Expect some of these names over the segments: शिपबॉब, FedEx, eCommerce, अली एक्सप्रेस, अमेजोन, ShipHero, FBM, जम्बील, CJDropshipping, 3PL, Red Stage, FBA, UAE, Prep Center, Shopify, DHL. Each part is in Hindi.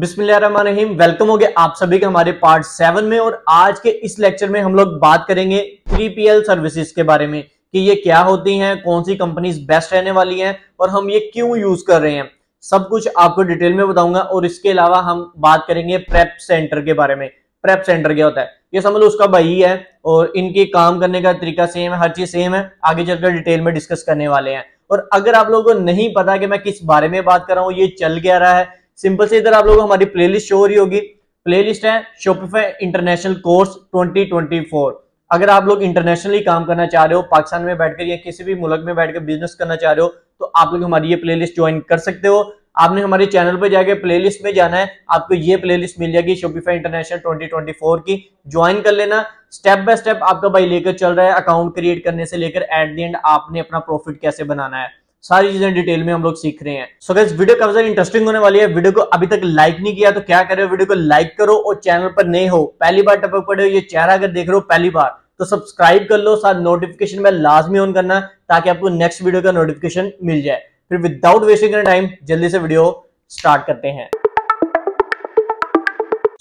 बिस्मिल्लाहिर्रहमानिर्रहीम, वेलकम हो गए आप सभी के हमारे पार्ट 7 में। और आज के इस लेक्चर में हम लोग बात करेंगे 3PL सर्विसेज के बारे में कि ये क्या होती हैं, कौन सी कंपनीज बेस्ट रहने वाली हैं और हम ये क्यों यूज कर रहे हैं। सब कुछ आपको डिटेल में बताऊंगा। और इसके अलावा हम बात करेंगे प्रेप सेंटर के बारे में। प्रेप सेंटर क्या होता है, ये समझ लो उसका भाई है और इनके काम करने का तरीका सेम है, हर चीज सेम है। आगे चलकर डिटेल में डिस्कस करने वाले हैं। और अगर आप लोगों को नहीं पता कि मैं किस बारे में बात कर रहा हूँ, ये चल क्या रहा है, सिंपल से इधर आप लोगों को हमारी प्लेलिस्ट शो हो रही होगी। प्लेलिस्ट है Shopify इंटरनेशनल कोर्स 2024। अगर आप लोग इंटरनेशनली काम करना चाह रहे हो, पाकिस्तान में बैठकर या किसी भी मुल्क में बैठकर बिजनेस करना चाह रहे हो, तो आप लोग हमारी ये प्लेलिस्ट ज्वाइन कर सकते हो। आपने हमारे चैनल पर जाके प्लेलिस्ट में जाना है, आपको ये प्लेलिस्ट मिल जाएगी Shopify इंटरनेशनल 2024 की। ज्वाइन कर लेना। स्टेप बाय स्टेप आपका भाई लेकर चल रहा है, अकाउंट क्रिएट करने से लेकर एट द एंड आपने अपना प्रॉफिट कैसे बनाना है, सारी चीजें डिटेल में हम लोग सीख रहे हैं। सो गाइस, वीडियो काफी ज्यादा इंटरेस्टिंग होने वाली है। वीडियो को अभी तक लाइक नहीं किया तो क्या करें, वीडियो को लाइक करो। और चैनल पर नए हो, पहली बार टपक पड़े हो, ये चेहरा अगर देख रहे हो पहली बार, तो सब्सक्राइब कर लो। साथ नोटिफिकेशन बेल लाजमी ऑन करना ताकि आपको नेक्स्ट वीडियो का नोटिफिकेशन मिल जाए। फिर विदाउट वेस्टिंग टाइम जल्दी से वीडियो स्टार्ट करते हैं।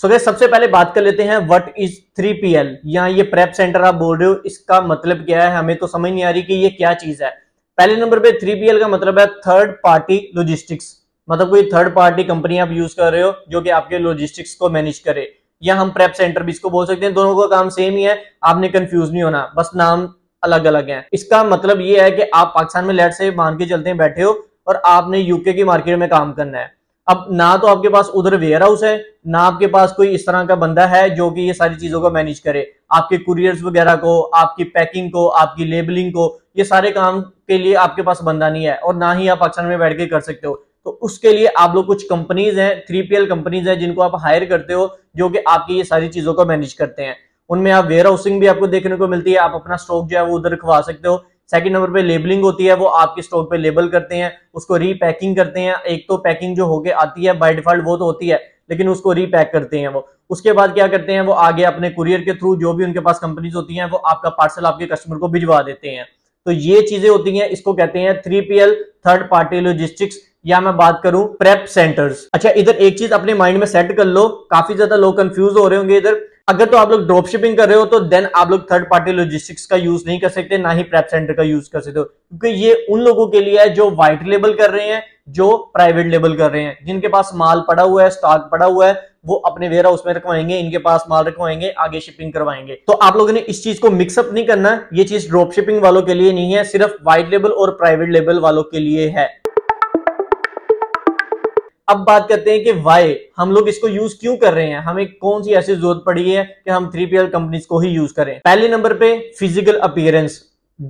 सो गाइस, सबसे पहले बात कर लेते हैं व्हाट इज 3PL। यहाँ ये प्रेप सेंटर आप बोल रहे हो, इसका मतलब क्या है, हमें तो समझ नहीं आ रही कि ये क्या चीज है। पहले नंबर पे 3PL का मतलब है थर्ड पार्टी लॉजिस्टिक्स। मतलब कोई थर्ड पार्टी कंपनी आप यूज कर रहे हो जो कि आपके लॉजिस्टिक्स को मैनेज करे, या हम प्रेप सेंटर भी इसको बोल सकते हैं। दोनों का काम सेम ही है, आपने कंफ्यूज नहीं होना, बस नाम अलग अलग हैं। इसका मतलब ये है कि आप पाकिस्तान में लेट से मान के चलते हैं बैठे हो और आपने यूके की मार्केट में काम करना है। अब ना तो आपके पास उधर वेयर हाउस है, ना आपके पास कोई इस तरह का बंदा है जो कि ये सारी चीजों को मैनेज करे, आपके कुरियर्स वगैरह को, आपकी पैकिंग को, आपकी लेबलिंग को, ये सारे काम के लिए आपके पास बंदा नहीं है और ना ही आप पाकिस्तान में बैठ के कर सकते हो। तो उसके लिए आप लोग कुछ कंपनीज हैं, 3PL कंपनीज हैं जिनको आप हायर करते हो जो कि आपकी ये सारी चीजों को मैनेज करते हैं। उनमें आप वेयर हाउसिंग भी आपको देखने को मिलती है, आप अपना स्टॉक जो है वो उधर रखवा सकते हो। सेकंड नंबर पे लेबलिंग होती है, वो आपके स्टॉक पे लेबल करते हैं, उसको रीपैकिंग करते हैं। एक तो पैकिंग जो होके आती है बाय डिफॉल्ट वो तो होती है, लेकिन उसको रीपैक करते हैं वो। उसके बाद क्या करते हैं, वो आगे अपने कुरियर के थ्रू जो भी उनके पास कंपनीज होती हैं वो आपका पार्सल आपके कस्टमर को भिजवा देते हैं। तो ये चीजें होती हैं, इसको कहते हैं 3PL थर्ड पार्टी लॉजिस्टिक्स, या मैं बात करूं प्रेप सेंटर्स। अच्छा, इधर एक चीज अपने माइंड में सेट कर लो, काफी ज्यादा लोग कंफ्यूज हो रहे होंगे इधर। अगर तो आप लोग ड्रॉप शिपिंग कर रहे हो तो देन आप लोग थर्ड पार्टी लॉजिस्टिक्स का यूज नहीं कर सकते, ना ही प्रेप सेंटर का यूज कर सकते हो, क्योंकि ये उन लोगों के लिए है जो व्हाइट लेबल कर रहे हैं, जो प्राइवेट लेबल कर रहे हैं। जिनके पास माल पड़ा हुआ है, स्टॉक पड़ा हुआ है, वो अपने वेयर हाउस में रखवाएंगे, इनके पास माल रखवाएंगे, आगे शिपिंग करवाएंगे। तो आप लोगों ने इस चीज को मिक्सअप नहीं करना, ये चीज ड्रॉप शिपिंग वालों के लिए नहीं है, सिर्फ व्हाइट लेबल और प्राइवेट लेबल वालों के लिए है। अब बात करते हैं कि वाई हम लोग इसको यूज क्यों कर रहे हैं, हमें कौन सी ऐसी जरूरत पड़ी है कि हम 3PL कंपनीज को ही यूज करें। पहले नंबर पे फिजिकल अपीयरेंस,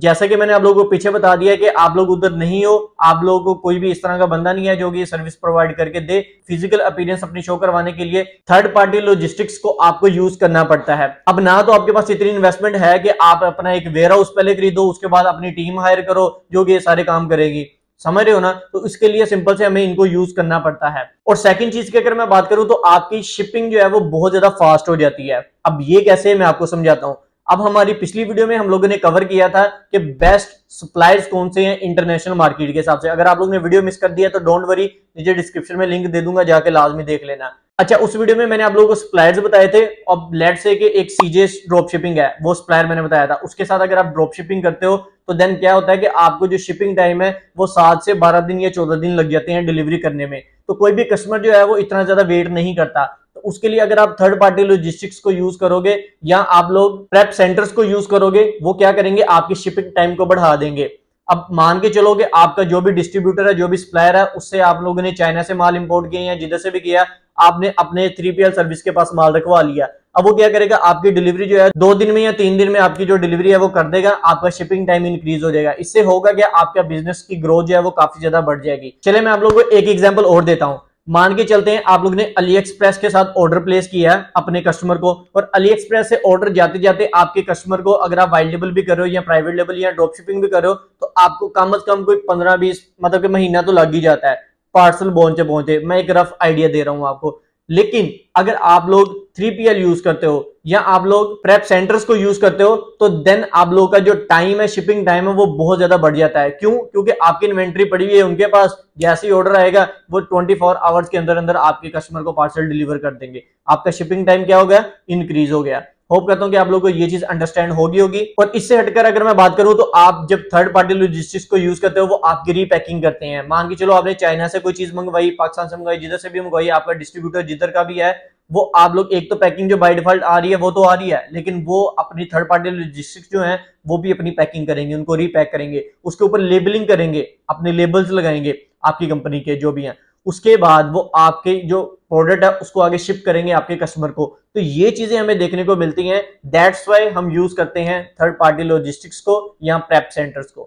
जैसा कि मैंने आप लोगों को पीछे बता दिया कि आप लोग उधर नहीं हो, आप लोगों को कोई भी इस तरह का बंदा नहीं है जो कि सर्विस प्रोवाइड करके दे। फिजिकल अपीयरेंस अपनी शो करवाने के लिए थर्ड पार्टी लॉजिस्टिक्स को आपको यूज करना पड़ता है। अब ना तो आपके पास इतनी इन्वेस्टमेंट है कि आप अपना एक वेयर हाउस पहले खरीदो, उसके बाद अपनी टीम हायर करो जो कि ये सारे काम करेगी, समझ रहे हो ना। तो इसके लिए सिंपल से हमें इनको यूज करना पड़ता है। और सेकंड चीज की अगर मैं बात करूं तो आपकी शिपिंग जो है वो बहुत ज्यादा फास्ट हो जाती है। अब ये कैसे, मैं आपको समझाता हूं। अब हमारी पिछली वीडियो में हम लोगों ने कवर किया था कि बेस्ट सप्लायर्स कौन से हैं इंटरनेशनल मार्केट के हिसाब से। अगर आप लोग ने वीडियो मिस कर दिया तो डोंट वरी, नीचे डिस्क्रिप्शन में लिंक दे दूंगा, जाके लाजमी देख लेना। अच्छा, उस वीडियो में मैंने आप लोगों को सप्लायर्स बताए थे। अब लेट से कि एक CJDropshipping है, वो सप्लायर मैंने बताया था, उसके साथ अगर आप ड्रॉपशिपिंग करते हो तो देन क्या होता है कि आपको जो शिपिंग टाइम है वो 7 से 12 दिन या 14 दिन लग जाते हैं डिलीवरी करने में। तो कोई भी कस्टमर जो है वो इतना ज्यादा वेट नहीं करता। उसके लिए अगर आप थर्ड पार्टी लॉजिस्टिक्स को यूज करोगे या आप लोग प्रेप सेंटर्स को यूज करोगे, वो क्या करेंगे, आपकी शिपिंग टाइम को बढ़ा देंगे। अब मान के चलो कि आपका जो भी डिस्ट्रीब्यूटर है, जो भी सप्लायर है, उससे आप लोगों ने चाइना से माल इंपोर्ट किया या जिधर से भी किया, आपने अपने 3PL सर्विस के पास माल रखवा लिया। अब वो क्या करेगा, आपकी डिलीवरी जो है 2 दिन में या 3 दिन में आपकी जो डिलीवरी है वो कर देगा, आपका शिपिंग टाइम इंक्रीज हो जाएगा। इससे होगा क्या, आपका बिजनेस की ग्रोथ जो है वो काफी ज्यादा बढ़ जाएगी। चले मैं आप लोगों को एक एग्जाम्पल और देता हूँ। मान के चलते हैं आप लोग ने अली एक्सप्रेस के साथ ऑर्डर प्लेस किया है अपने कस्टमर को, और अली एक्सप्रेस से ऑर्डर जाते जाते आपके कस्टमर को, अगर आप वाइल्ड लेबल भी कर रहे हो या प्राइवेट लेबल या ड्रॉप शिपिंग भी कर रहे हो, तो आपको कम से कम कोई 15-20 मतलब कि महीना तो लग ही जाता है पार्सल पहुंचते। मैं एक रफ आइडिया दे रहा हूँ आपको। लेकिन अगर आप लोग 3PL यूज करते हो या आप लोग प्रेप सेंटर्स को यूज करते हो तो देन आप लोगों का जो टाइम है, शिपिंग टाइम है, वो बहुत ज्यादा बढ़ जाता है। क्यों? क्योंकि आपकी इन्वेंट्री पड़ी हुई है उनके पास, जैसे ही ऑर्डर आएगा वो 24 आवर्स के अंदर अंदर आपके कस्टमर को पार्सल डिलीवर कर देंगे। आपका शिपिंग टाइम क्या हो गया? इंक्रीज हो गया। होप करता हूं कि आप लोगों को ये चीज अंडरस्टैंड होगी। और इससे हटकर अगर मैं बात करूं तो आप जब थर्ड पार्टी लॉजिस्टिक्स को यूज करते हो वो आपकी रीपैकिंग करते हैं। मान के चलो आपने चाइना से कोई चीज मंगवाई, पाकिस्तान से मंगवाई, जिधर से भी मंगवाई, आपका डिस्ट्रीब्यूटर जिधर का भी है, वो आप लोग एक तो पैकिंग जो बाय डिफॉल्ट आ रही है वो तो आ रही है, लेकिन वो अपनी थर्ड पार्टी लॉजिस्टिक्स जो है वो भी अपनी पैकिंग करेंगे, उनको रीपैक करेंगे, उसके ऊपर लेबलिंग करेंगे, अपने लेबल्स लगाएंगे आपकी कंपनी के जो भी हैं, उसके बाद वो आपके जो प्रोडक्ट है उसको आगे शिप करेंगे आपके कस्टमर को। तो ये चीजें हमें देखने को मिलती हैं। दैट्स व्हाई हम यूज करते हैं थर्ड पार्टी लॉजिस्टिक्स को या प्रेप सेंटर्स को।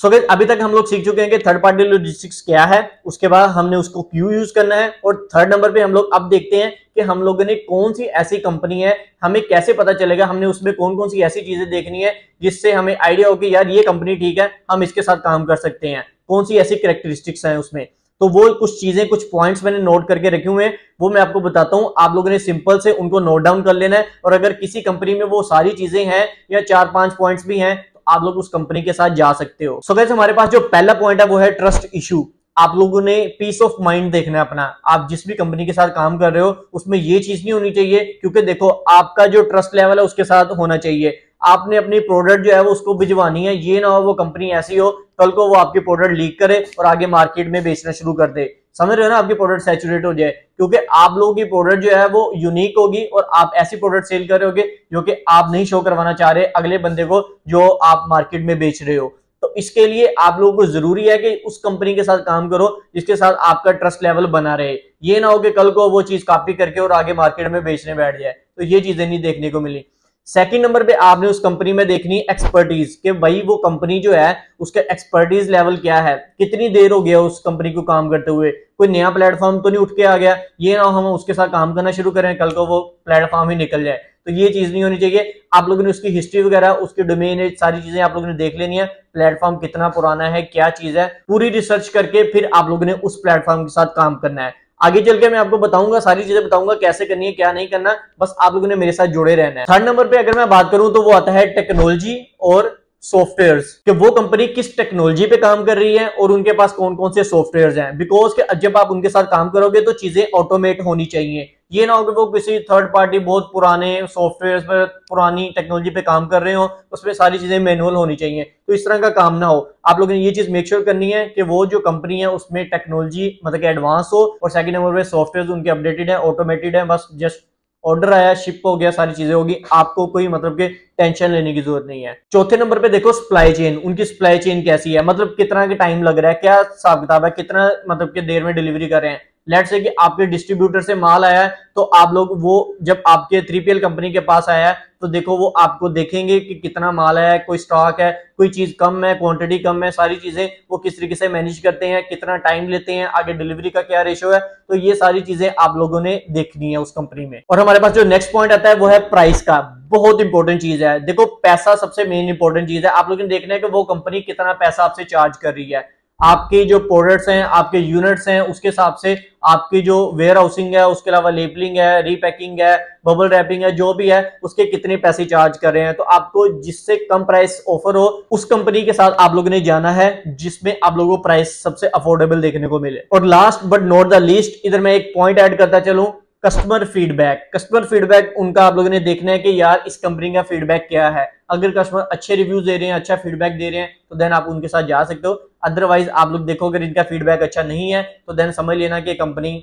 सो गाइस, अभी तक हम लोग सीख चुके हैं कि थर्ड पार्टी लॉजिस्टिक्स क्या है, उसके बाद हमने उसको क्यों यूज करना है, और थर्ड नंबर पे हम लोग अब देखते हैं कि हम लोगों ने कौन सी ऐसी कंपनी है, हमें कैसे पता चलेगा, हमने उसमें कौन कौन सी ऐसी चीजें देखनी है जिससे हमें आइडिया हो कि यार ये कंपनी ठीक है, हम इसके साथ काम कर सकते हैं, कौन सी ऐसी कैरेक्टरिस्टिक्स हैं उसमें। तो वो कुछ चीजें, कुछ पॉइंट्स मैंने नोट करके रखे हुए हैं, वो मैं आपको बताता हूं। आप लोगों ने सिंपल से उनको नोट डाउन कर लेना है, और अगर किसी कंपनी में वो सारी चीजें हैं या 4-5 पॉइंट्स भी हैं तो आप लोग उस कंपनी के साथ जा सकते हो। सो गाइस, हमारे पास जो पहला पॉइंट है वो है ट्रस्ट इशू। आप लोगों ने पीस ऑफ माइंड देखना है अपना, आप जिस भी कंपनी के साथ काम कर रहे हो उसमें ये चीज नहीं होनी चाहिए, क्योंकि देखो आपका जो ट्रस्ट लेवल है उसके साथ होना चाहिए। आपने अपनी प्रोडक्ट जो है वो उसको भिजवानी है, ये ना हो वो कंपनी ऐसी हो कल को वो आपकी प्रोडक्ट लीक करे और आगे मार्केट में बेचना शुरू कर दे। समझ रहे हो ना, आपकी प्रोडक्ट सैचुरेट हो जाए, क्योंकि आप लोगों की प्रोडक्ट जो है वो यूनिक होगी और आप ऐसी प्रोडक्ट सेल कर रहे होगे जो कि आप नहीं शो करवाना चाह रहे अगले बंदे को जो आप मार्केट में बेच रहे हो। तो इसके लिए आप लोगों को जरूरी है कि उस कंपनी के साथ काम करो जिसके साथ आपका ट्रस्ट लेवल बना रहे, ये ना हो कि कल को वो चीज कॉपी करके और आगे मार्केट में बेचने बैठ जाए। तो ये चीजें नहीं देखने को मिली। सेकंड नंबर पे आपने उस कंपनी में देखनी एक्सपर्टीज, कि भाई वो कंपनी जो है उसका एक्सपर्टीज लेवल क्या है, कितनी देर हो गया उस कंपनी को काम करते हुए, कोई नया प्लेटफॉर्म तो नहीं उठ के आ गया, ये ना हो हम उसके साथ काम करना शुरू करें कल को वो प्लेटफॉर्म ही निकल जाए। तो ये चीज नहीं होनी चाहिए। आप लोगों ने उसकी हिस्ट्री वगैरह, उसके डोमेन, सारी चीजें आप लोगों ने देख लेनी है, प्लेटफॉर्म कितना पुराना है, क्या चीज है, पूरी रिसर्च करके फिर आप लोगों ने उस प्लेटफॉर्म के साथ काम करना है। आगे चल के मैं आपको बताऊंगा, सारी चीजें बताऊंगा कैसे करनी है क्या नहीं करना, बस आप लोगों ने मेरे साथ जुड़े रहना है। थर्ड नंबर पे अगर मैं बात करूं तो वो आता है टेक्नोलॉजी और सॉफ्टवेयर्स, कि वो कंपनी किस टेक्नोलॉजी पे काम कर रही है और उनके पास कौन कौन से सॉफ्टवेयर्स हैं। बिकॉज कि जब आप उनके साथ काम करोगे तो चीजें ऑटोमेट होनी चाहिए, ये ना हो कि वो किसी थर्ड पार्टी बहुत पुराने सॉफ्टवेयर्स पर, पुरानी टेक्नोलॉजी पे काम कर रहे हो, उसमें सारी चीजें मैनुअल होनी चाहिए। तो इस तरह का काम ना हो। आप लोगों ने ये चीज मेक श्योर करनी है कि वो जो कंपनी है उसमें टेक्नोलॉजी मतलब कि एडवांस हो, और सेकंड नंबर पे सॉफ्टवेयर उनके अपडेटेड है, ऑटोमेटेड है, बस जस्ट ऑर्डर आया, शिप हो गया, सारी चीजें होगी, आपको कोई मतलब के टेंशन लेने की जरूरत नहीं है। चौथे नंबर पे देखो सप्लाई चेन, उनकी सप्लाई चेन कैसी है, मतलब कितना के टाइम लग रहा है, क्या हिसाब किताब है, कितना मतलब के देर में डिलीवरी कर रहे हैं। लेट्स से कि आपके डिस्ट्रीब्यूटर से माल आया है तो आप लोग वो जब आपके 3PL कंपनी के पास आया है तो देखो वो आपको देखेंगे कि कितना माल आया है, कोई स्टॉक है, कोई चीज कम है, क्वांटिटी कम है, सारी चीजें वो किस तरीके से मैनेज करते हैं, कितना टाइम लेते हैं, आगे डिलीवरी का क्या रेशियो है। तो ये सारी चीजें आप लोगों ने देखनी है उस कंपनी में। और हमारे पास जो नेक्स्ट पॉइंट आता है वो है प्राइस का, बहुत इंपॉर्टेंट चीज है। देखो पैसा सबसे मेन इंपॉर्टेंट चीज है। आप लोगों ने देखना है कि वो कंपनी कितना पैसा आपसे चार्ज कर रही है, आपके जो प्रोडक्ट्स हैं, आपके यूनिट्स हैं, उसके हिसाब से आपकी जो वेयर हाउसिंग है, उसके अलावा लेबलिंग है, रीपैकिंग है, बबल रैपिंग है, जो भी है उसके कितने पैसे चार्ज कर रहे हैं। तो आपको जिससे कम प्राइस ऑफर हो उस कंपनी के साथ आप लोगों ने जाना है जिसमें आप लोगों को प्राइस सबसे अफोर्डेबल देखने को मिले। और last but not the least, इधर मैं एक पॉइंट ऐड करता चलूं, कस्टमर फीडबैक। कस्टमर फीडबैक उनका आप लोगों ने देखना है कि यार इस कंपनी का फीडबैक क्या है। अगर कस्टमर अच्छे रिव्यूज दे रहे हैं, अच्छा फीडबैक दे रहे हैं तो देन आप उनके साथ जा सकते हो। अदरवाइज आप लोग देखो अगर इनका फीडबैक अच्छा नहीं है तो देन समझ लेना कि कंपनी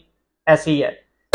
ऐसी है।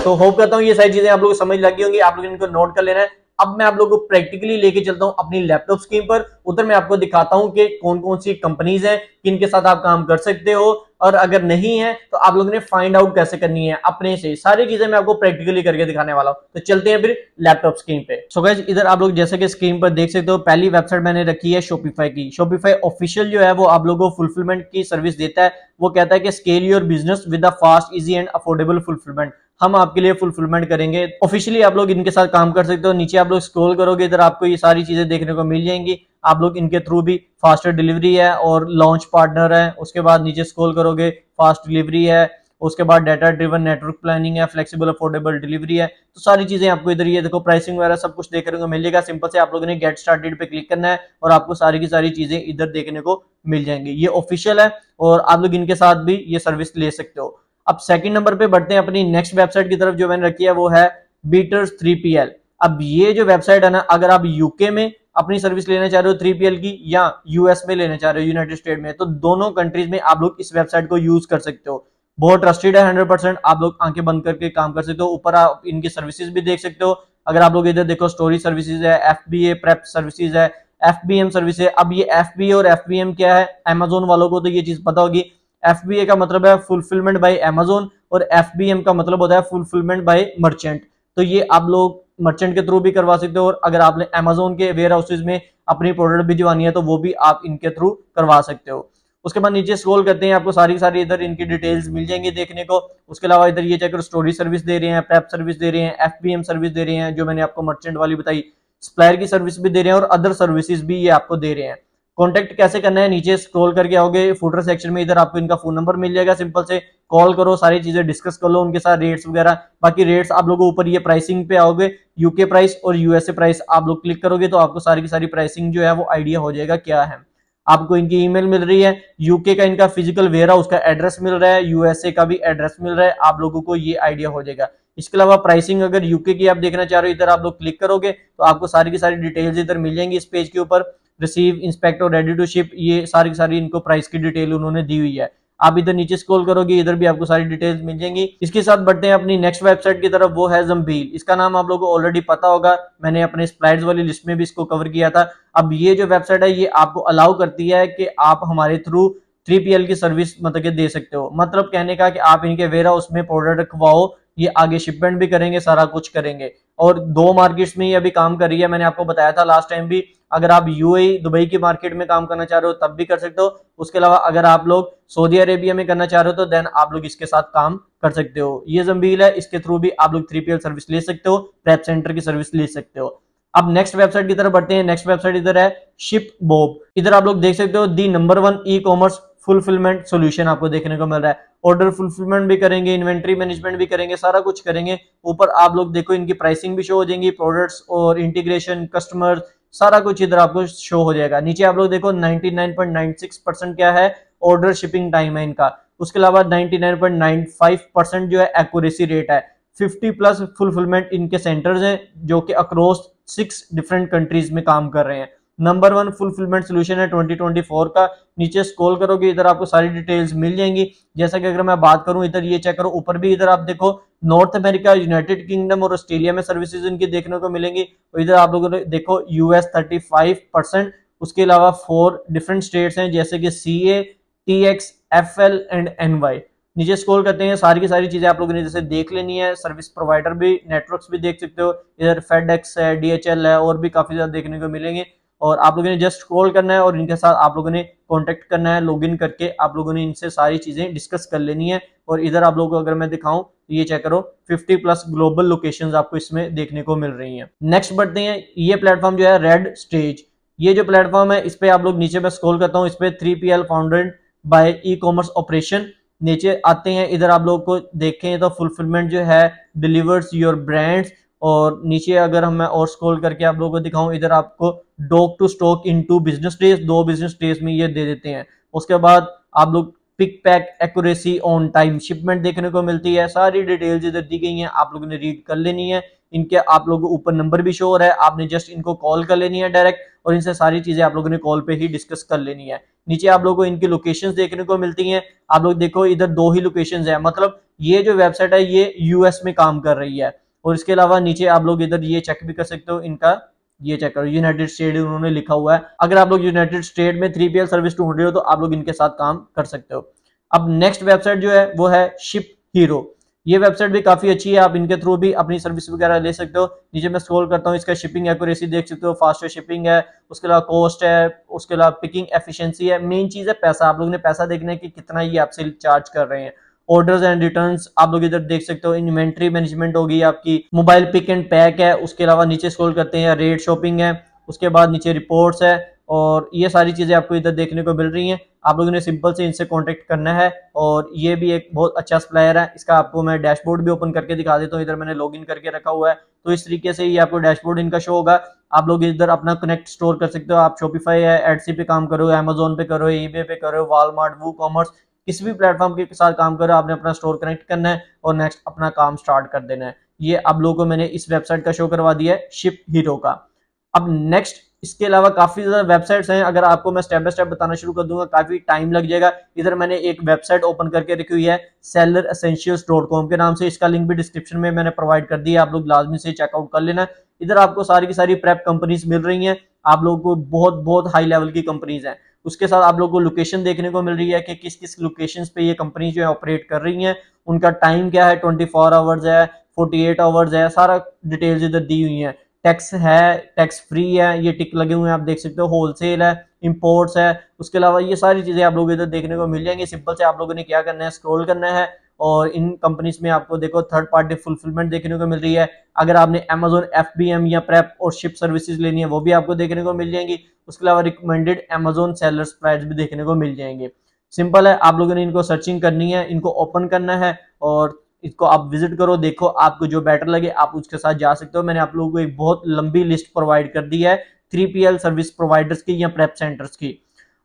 तो होप करता हूँ ये सारी चीजें आप लोग को समझ लगी होंगी, आप लोग इनको नोट कर लेना है। अब मैं आप लोगों को प्रैक्टिकली लेके चलता हूं अपनी लैपटॉप स्क्रीन पर, उधर मैं आपको दिखाता हूं कि कौन कौन सी कंपनीज हैं, किनके साथ आप काम कर सकते हो, और अगर नहीं है तो आप लोगों ने फाइंड आउट कैसे करनी है अपने से। सारी चीजें मैं आपको प्रैक्टिकली करके दिखाने वाला हूं। तो चलते हैं फिर लैपटॉप स्क्रीन पे। सो गाइस, इधर आप लोग जैसे कि स्क्रीन पर देख सकते हो, पहली वेबसाइट मैंने रखी है शॉपिफाई की। शॉपिफाई ऑफिशियल जो है वो आप लोगों को फुलफिलमेंट की सर्विस देता है। वो कहता है कि scale your business with a fast, easy and affordable fulfilment. हम आपके लिए फुलफिलमेंट करेंगे। ऑफिशियली आप लोग इनके साथ काम कर सकते हो। नीचे आप लोग स्क्रॉल करोगे, इधर आपको ये सारी चीजें देखने को मिल जाएंगी। आप लोग इनके थ्रू भी फास्टर डिलीवरी है और लॉन्च पार्टनर है, उसके बाद नीचे स्क्रॉल करोगे फास्ट डिलीवरी है उसके बाद डाटा ड्रिवन नेटवर्क प्लानिंग है, फ्लेक्सिबल अफोर्डेबल डिलीवरी है। तो सारी चीजें आपको इधर ये देखो प्राइसिंग वगैरह सब कुछ देखने को मिलेगा। सिंपल से आप लोगों ने गेट स्टार्टेड पे क्लिक करना है और आपको सारी की सारी चीजें इधर देखने को मिल जाएंगी। ये ऑफिशियल है और आप लोग इनके साथ भी ये सर्विस ले सकते हो। अब सेकंड नंबर पे बढ़ते हैं अपनी नेक्स्ट वेबसाइट की तरफ जो मैंने रखी है वो है बीटर्स 3PL। अब ये जो वेबसाइट है ना, अगर आप यूके में अपनी सर्विस लेना चाह रहे हो 3PL की या यूएस में लेना चाह रहे हो यूनाइटेड स्टेट में, तो दोनों कंट्रीज में आप लोग इस वेबसाइट को यूज कर सकते हो। बहुत ट्रस्टेड है 100%। आप लोग आंखें बंद करके काम कर सकते हो। ऊपर आप इनकी सर्विसेज भी देख सकते हो। अगर आप लोग इधर देखो स्टोरी सर्विसेज है, FBA प्रेप सर्विसेज है, FBM सर्विस है। अब ये FBA और FBM क्या है, अमेजोन वालों को तो ये चीज पता होगी। FBA का मतलब है फुलफिलमेंट बाय अमेजोन और FBM का मतलब होता है फुलफिलमेंट बाय मर्चेंट। तो ये आप लोग मर्चेंट के थ्रू भी करवा सकते हो और अगर आपने अमेजोन के वेयर हाउसेज में अपनी प्रोडक्ट भिजवानी है तो वो भी आप इनके थ्रू करवा सकते हो। उसके बाद नीचे स्क्रॉल करते हैं, आपको सारी सारी इधर इनकी डिटेल्स मिल जाएंगी देखने को। उसके अलावा इधर ये चेक करो स्टोरी सर्विस दे रहे हैं, प्रेप सर्विस दे रहे हैं, FBM सर्विस दे रहे हैं जो मैंने आपको मर्चेंट वाली बताई, सप्लायर की सर्विस भी दे रहे हैं और अदर सर्विसेज भी ये आपको दे रहे हैं। कॉन्टेक्ट कैसे करना है, नीचे स्क्रॉल करके आओगे फुटर सेक्शन में, इधर आपको इनका फोन नंबर मिल जाएगा। सिंपल से कॉल करो, सारी चीजें डिस्कस कर लो उनके साथ, रेट्स वगैरह। बाकी रेट्स आप लोगों ऊपर ये प्राइसिंग पे आओगे, यूके प्राइस और यूएसए प्राइस आप लोग क्लिक करोगे तो आपको सारी की सारी प्राइसिंग जो है वो आइडिया हो जाएगा क्या है। आपको इनकी ईमेल मिल रही है, यूके का इनका फिजिकल वेयर हाउस का एड्रेस मिल रहा है, यूएसए का भी एड्रेस मिल रहा है। आप लोगों को ये आइडिया हो जाएगा। इसके अलावा प्राइसिंग अगर यूके की आप देखना चाह रहे हो, इधर आप लोग क्लिक करोगे तो आपको सारी की सारी डिटेल्स इधर मिल जाएंगी। इस पेज के ऊपर रिसीव, इंस्पेक्ट और रेडी टू शिप, ये सारी की सारी इनको प्राइस की डिटेल उन्होंने दी हुई है। आप इधर नीचे स्क्रॉल करोगे, इधर भी आपको सारी डिटेल्स मिल जाएंगी। इसके साथ बढ़ते हैं अपनी नेक्स्ट वेबसाइट की तरफ, वो है जम्बील। इसका नाम आप लोगों को ऑलरेडी पता होगा, मैंने अपने स्प्लाइड्स वाली लिस्ट में भी इसको कवर किया था। अब ये जो वेबसाइट है ये आपको अलाउ करती है कि आप हमारे थ्रू 3PL की सर्विस मतलब के दे सकते हो। मतलब कहने का कि आप इनके वेयर हाउस में प्रोडक्ट रखवाओ, ये आगे शिपमेंट भी करेंगे, सारा कुछ करेंगे। और दो मार्केट्स में ये अभी काम कर रही है, मैंने आपको बताया था लास्ट टाइम भी। अगर आप यूएई दुबई की मार्केट में काम करना चाह रहे हो तब भी कर सकते हो। उसके अलावा अगर आप लोग सऊदी अरेबिया में करना चाह रहे हो तो देन आप लोग इसके साथ काम कर सकते हो। ये जम्बील है, इसके थ्रू भी आप लोग 3PL सर्विस ले सकते हो, प्रेप सेंटर की सर्विस ले सकते हो। अब नेक्स्ट वेबसाइट की तरफ बढ़ते हैं। नेक्स्ट वेबसाइट इधर है शिपबॉब। इधर आप लोग देख सकते हो the number 1 ecommerce fulfillment solution आपको देखने को मिल रहा है। ऑर्डर फुलफिलमेंट भी करेंगे, इन्वेंट्री मैनेजमेंट भी करेंगे, सारा कुछ करेंगे। ऊपर आप लोग देखो इनकी प्राइसिंग भी शो हो जाएंगी, प्रोडक्ट्स और इंटीग्रेशन, कस्टमर, सारा कुछ इधर आपको शो हो जाएगा। नीचे आप लोग देखो 99.96% क्या है ऑर्डर शिपिंग टाइम है इनका। उसके अलावा 99.95% जो है एक्यूरेसी रेट है। 50+ फुलफिलमेंट इनके सेंटर्स हैं जो कि अक्रॉस 6 डिफरेंट कंट्रीज में काम कर रहे हैं। नंबर 1 फुलफिलमेंट सोल्यूशन है 2024 का। नीचे स्क्रॉल करोगे, इधर आपको सारी डिटेल्स मिल जाएंगी। जैसा कि अगर मैं बात करूं, इधर ये चेक करो ऊपर भी, इधर आप देखो नॉर्थ अमेरिका, यूनाइटेड किंगडम और ऑस्ट्रेलिया में सर्विसेज इनकी देखने को मिलेंगी। और इधर आप लोगों ने देखो यूएस 35%। उसके अलावा 4 डिफरेंट स्टेट्स हैं जैसे कि CA, TX, FL and NY। नीचे स्क्रॉल करते हैं, सारी की सारी चीजें आप लोगों ने जैसे देख लेनी है। सर्विस प्रोवाइडर भी, नेटवर्क्स भी देख सकते हो। इधर FedEx है, DHL है और भी काफी ज्यादा देखने को मिलेंगे। और आप लोगों ने जस्ट कॉल करना है और इनके साथ आप लोगों ने कांटेक्ट करना है। लॉगिन करके आप लोगों ने इनसे सारी चीजें डिस्कस कर लेनी है। और इधर आप लोगों को अगर मैं दिखाऊं तो ये चेक करो 50+ ग्लोबल लोकेशंस आपको इसमें देखने को मिल रही हैं। नेक्स्ट बढ़ते हैं, ये प्लेटफॉर्म जो है रेड स्टेज। ये जो प्लेटफॉर्म है इस पे आप लोग, नीचे मैं स्क्रॉल करता हूँ, इस पे 3PL founded by e-commerce operation. नीचे आते हैं, इधर आप लोग को देखें तो फुलफिलमेंट जो है डिलीवर्स योर ब्रांड्स। और नीचे अगर हम और स्क्रॉल करके आप लोगों को दिखाऊं, इधर आपको dock to stock in 2 business days, 2 business days में ये दे देते हैं। उसके बाद आप लोग pick, pack, accuracy, on time shipment देखने को मिलती है। सारी डिटेल्स इधर दी गई हैं, आप लोगों ने रीड कर लेनी है। इनके आप लोगों को ऊपर नंबर भी शो हो रहा है, आपने जस्ट इनको कॉल कर लेनी है डायरेक्ट और इनसे सारी चीजें आप लोगों ने कॉल पे ही डिस्कस कर लेनी है। नीचे आप लोगों को इनकी लोकेशंस देखने को मिलती हैं। आप लोग देखो इधर 2 ही लोकेशंस है, मतलब ये जो वेबसाइट है ये यूएस में काम कर रही है। और इसके अलावा नीचे आप लोग इधर ये चेक भी कर सकते हो, इनका ये चेक करो यूनाइटेड स्टेट उन्होंने लिखा हुआ है। अगर आप लोग यूनाइटेड स्टेट में 3PL सर्विस ढूंढ रहे हो तो आप लोग इनके साथ काम कर सकते हो। अब नेक्स्ट वेबसाइट जो है वो है ShipHero। ये वेबसाइट भी काफी अच्छी है, आप इनके थ्रू भी अपनी सर्विस वगैरह ले सकते हो। नीचे मैं स्क्रॉल करता हूँ, इसका शिपिंग एक्यूरेसी देख सकते हो, फास्टर शिपिंग है, उसके अलावा कॉस्ट है, उसके अलावा पिकिंग एफिशिएंसी है। मेन चीज है पैसा, आप लोगों ने पैसा देखना है कि कितना ये आपसे चार्ज कर रहे हैं। ऑर्डर्स एंड रिटर्न्स आप लोग इधर देख सकते हो, इन्वेंट्री मैनेजमेंट होगी आपकी, मोबाइल पिक एंड पैक है। उसके अलावा नीचे स्क्रॉल करते हैं, रेट शॉपिंग है, उसके बाद नीचे रिपोर्ट्स है, और ये सारी चीज़ें आपको इधर देखने को मिल रही हैं। आप लोगों ने सिंपल से इनसे कांटेक्ट करना है और ये भी एक बहुत अच्छा सप्लायर है। इसका आपको मैं डैशबोर्ड भी ओपन करके दिखा देता हूँ। इधर मैंने लॉगिन करके रखा हुआ है, तो इस तरीके से ये आपको डैशबोर्ड इनका शो होगा। आप लोग इधर अपना कनेक्ट स्टोर कर सकते हो। आप शॉपिफाई है, एडसी पे काम करो, अमेजोन पे करो, ईबे पे करो, वॉलमार्ट, वू कॉमर्स, किसी भी प्लेटफॉर्म के साथ काम करो। आपने अपना स्टोर कनेक्ट करना है और नेक्स्ट अपना काम स्टार्ट कर देना है। ये आप लोगों को मैंने इस वेबसाइट का शो करवा दिया है, ShipHero का। अब नेक्स्ट इसके अलावा काफी ज्यादा वेबसाइट्स हैं, अगर आपको मैं स्टेप बाय स्टेप बताना शुरू कर दूंगा काफी टाइम लग जाएगा। इधर मैंने एक वेबसाइट ओपन करके रखी हुई है selleressentials.com के नाम से। इसका लिंक भी डिस्क्रिप्शन में मैंने प्रोवाइड कर दिया, आप लोग लाजमी से चेकआउट कर लेना। इधर आपको सारी की सारी प्रेप कंपनीज मिल रही हैं, आप लोगों को बहुत बहुत हाई लेवल की कंपनीज हैं। उसके साथ आप लोगों को लोकेशन देखने को मिल रही है कि किस किस लोकेशन पे ये कंपनी जो है ऑपरेट कर रही है, उनका टाइम क्या है, 24 आवर्स है, 48 आवर्स है, सारा डिटेल्स इधर दी हुई है। टैक्स है, टैक्स फ्री है, ये टिक लगे हुए हैं, आप देख सकते हो। होलसेल है, इंपोर्ट्स है, उसके अलावा ये सारी चीज़ें आप लोग इधर देखने को मिल जाएंगी। सिंपल से आप लोगों ने क्या करना है, स्क्रॉल करना है और इन कंपनीज में आपको देखो थर्ड पार्टी फुलफिलमेंट देखने को मिल रही है। अगर आपने अमेजोन FBM या प्रेप और शिप सर्विसेज लेनी है वो भी आपको देखने को मिल जाएंगी। उसके अलावा रिकमेंडेड अमेजोन सेलर्स प्राइस भी देखने को मिल जाएंगे। सिंपल है, आप लोगों ने इनको सर्चिंग करनी है, इनको ओपन करना है और इसको आप विजिट करो, देखो आपको जो बेटर लगे आप उसके साथ जा सकते हो। मैंने आप लोगों को एक बहुत लंबी लिस्ट प्रोवाइड कर दी है 3PL सर्विस प्रोवाइडर्स की या प्रेप सेंटर्स की।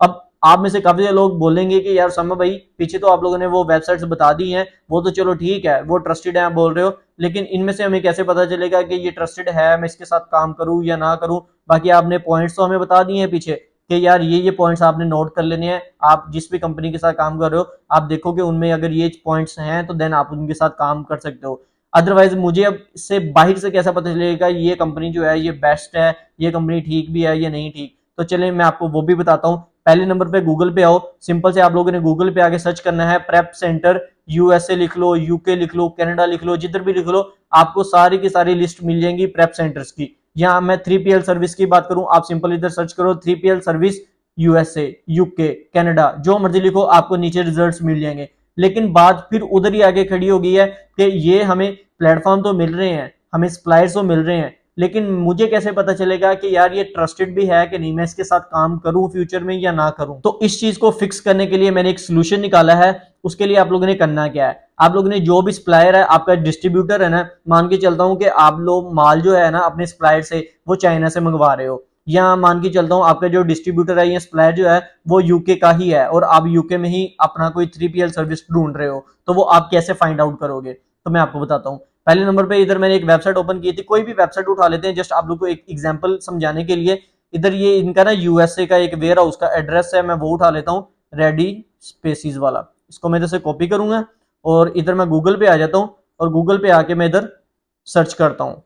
अब आप में से काफी लोग बोलेंगे कि यार सम्मा भाई, पीछे तो आप लोगों ने वो वेबसाइट्स बता दी हैं, वो तो चलो ठीक है, वो ट्रस्टेड है आप बोल रहे हो, लेकिन इनमें से हमें कैसे पता चलेगा कि ये ट्रस्टेड है, मैं इसके साथ काम करूँ या ना करूँ। बाकी आपने पॉइंट्स तो हमें बता दिए हैं पीछे कि यार ये पॉइंट्स आपने नोट कर लेने हैं। आप जिस भी कंपनी के साथ काम कर रहे हो आप देखोगे उनमें अगर ये पॉइंट्स हैं तो देन आप उनके साथ काम कर सकते हो। अदरवाइज मुझे अब इससे बाहर से कैसा पता चलेगा ये कंपनी जो है ये बेस्ट है, ये कंपनी ठीक भी है या नहीं ठीक। तो चलिए मैं आपको वो भी बताता हूँ। पहले नंबर पे गूगल पे आओ। सिंपल से आप लोगों ने गूगल पे आके सर्च करना है प्रेप सेंटर, USA लिख लो, UK लिख लो, कनाडा लिख लो, जिधर भी लिख लो आपको सारी की सारी लिस्ट मिल जाएंगी प्रेप सेंटर्स की। यहाँ मैं 3PL सर्विस की बात करूं, आप सिंपल इधर सर्च करो 3PL service USA, UK, Canada, जो मर्जी लिखो आपको नीचे रिजल्ट्स मिल जाएंगे। लेकिन बात फिर उधर ही आगे खड़ी हो गई है कि ये हमें प्लेटफॉर्म तो मिल रहे हैं, हमें सप्लायर्स तो मिल रहे हैं, लेकिन मुझे कैसे पता चलेगा कि यार ये ट्रस्टेड भी है कि नहीं, मैं इसके साथ काम करूं फ्यूचर में या ना करूं। तो इस चीज को फिक्स करने के लिए मैंने एक सोल्यूशन निकाला है। उसके लिए आप लोगों ने करना क्या है, आप लोगों ने जो भी सप्लायर है, आपका डिस्ट्रीब्यूटर है ना, मान के चलता हूँ कि आप लोग माल जो है ना अपने सप्लायर से वो चाइना से मंगवा रहे हो, या मान के चलता हूँ आपका जो डिस्ट्रीब्यूटर है या सप्लायर जो है वो UK का ही है और आप UK में ही अपना कोई 3PL सर्विस ढूंढ रहे हो, तो वो आप कैसे फाइंड आउट करोगे। तो मैं आपको बताता हूँ। पहले नंबर पे इधर मैंने एक वेबसाइट ओपन की थी, कोई भी वेबसाइट उठा लेते हैं जस्ट आप लोग को एक एग्जांपल समझाने के लिए। इधर ये इनका ना USA का एक वेयर हाउस का एड्रेस है, मैं वो उठा लेता हूँ, रेडी स्पेसिस वाला। इसको मैं इधर से कॉपी करूंगा और इधर मैं गूगल पे आ जाता हूँ और गूगल पे आके मैं इधर सर्च करता हूँ।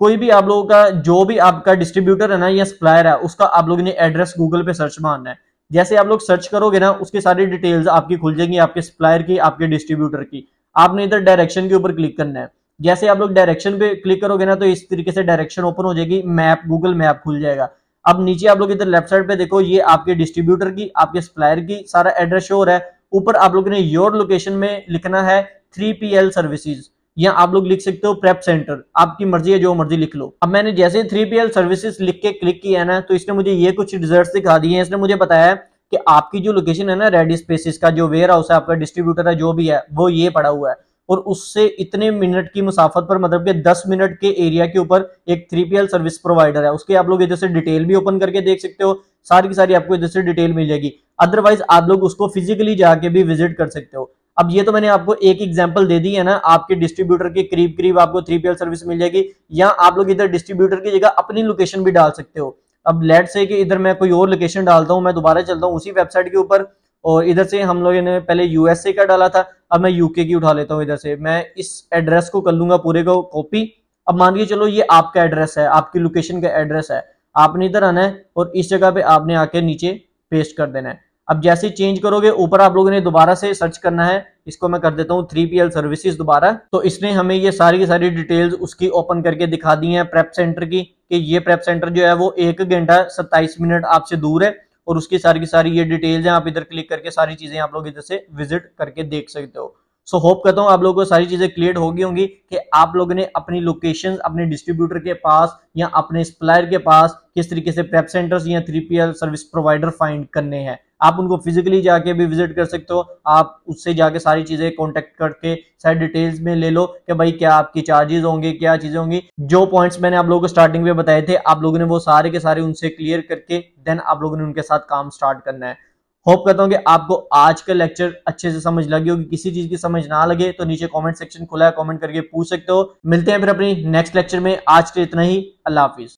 कोई भी आप लोगों का जो भी आपका डिस्ट्रीब्यूटर है ना या सप्लायर है उसका आप लोगों ने एड्रेस गूगल पे सर्च मारना है। जैसे आप लोग सर्च करोगे ना उसकी सारी डिटेल्स आपकी खुल जाएंगी, आपके सप्लायर की, आपके डिस्ट्रीब्यूटर की। आपने इधर डायरेक्शन के ऊपर क्लिक करना है। जैसे आप लोग डायरेक्शन पे क्लिक करोगे ना तो इस तरीके से डायरेक्शन ओपन हो जाएगी, मैप, गूगल मैप खुल जाएगा। अब नीचे आप लोग इधर लेफ्ट साइड पे देखो, ये आपके डिस्ट्रीब्यूटर की, आपके सप्लायर की सारा एड्रेस शो हो रहा है। ऊपर आप लोग ने योर लोकेशन में लिखना है 3PL सर्विसेज, या आप लोग लिख सकते हो प्रेप सेंटर, आपकी मर्जी है, जो मर्जी लिख लो। अब मैंने जैसे 3PL सर्विसेज लिख के क्लिक किया है ना तो इसने मुझे ये कुछ रिजल्ट दिखा दिए हैं। इसने मुझे बताया कि आपकी जो लोकेशन है ना रेडी स्पेसिस का जो वेयर हाउस है, आपका डिस्ट्रीब्यूटर है जो भी है वो ये पड़ा हुआ है, और उससे इतने मिनट की मुसाफत पर, मतलब कि 10 मिनट के एरिया के ऊपर एक 3PL सर्विस प्रोवाइडर है। उसके आप लोग इधर से डिटेल भी ओपन करके देख सकते हो, सारी की सारी आपको इधर से डिटेल मिल जाएगी। अदरवाइज आप लोग उसको फिजिकली जाके भी विजिट कर सकते हो। अब ये तो मैंने आपको एक एग्जांपल दे दी है ना, आपके डिस्ट्रीब्यूटर के करीब करीब आपको 3PL सर्विस मिल जाएगी, या आप लोग इधर डिस्ट्रीब्यूटर की जगह अपनी लोकेशन भी डाल सकते हो। अब लेट से कि इधर मैं कोई और लोकेशन डालता हूँ, मैं दोबारा चलता हूँ उसी वेबसाइट के ऊपर, और इधर से हम लोगों ने पहले USA का डाला था, अब मैं UK की उठा लेता हूँ। इधर से मैं इस एड्रेस को कर लूंगा पूरे को कॉपी। अब मान के चलो ये आपका एड्रेस है, आपकी लोकेशन का एड्रेस है, आपने इधर आना है और इस जगह पे आपने आके नीचे पेस्ट कर देना है। अब जैसे चेंज करोगे ऊपर आप लोगों ने दोबारा से सर्च करना है, इसको मैं कर देता हूँ 3PL सर्विसेज दोबारा। तो इसने हमें ये सारी की सारी डिटेल्स उसकी ओपन करके दिखा दी है प्रेप सेंटर की, कि ये प्रेप सेंटर जो है वो 1 घंटा 27 मिनट आपसे दूर है, और उसकी सारी ये डिटेल्स हैं। आप इधर क्लिक करके सारी चीजें आप लोग इधर से विजिट करके देख सकते हो। सो होप करता हूँ आप लोगों को सारी चीजें क्लियर हो गई होंगी कि आप लोगों ने अपनी लोकेशंस अपने डिस्ट्रीब्यूटर के पास या अपने सप्लायर के पास किस तरीके से प्रेप सेंटर्स या 3PL सर्विस प्रोवाइडर फाइंड करने हैं। आप उनको फिजिकली जाके भी विजिट कर सकते हो, आप उससे जाके सारी चीजें कॉन्टेक्ट करके सारी डिटेल्स में ले लो कि भाई क्या आपकी चार्जेस होंगे, क्या चीजें होंगी। जो पॉइंट्स मैंने आप लोगों को स्टार्टिंग में बताए थे आप लोगों ने वो सारे के सारे उनसे क्लियर करके देन आप लोगों ने उनके साथ काम स्टार्ट करना है। होप करता हूँ कि आपको आज का लेक्चर अच्छे से समझ लगी होगी। किसी चीज की समझ ना लगे तो नीचे कमेंट सेक्शन खुला है, कमेंट करके पूछ सकते हो। मिलते हैं फिर अपनी नेक्स्ट लेक्चर में। आज के इतना ही, अल्लाह हाफिज।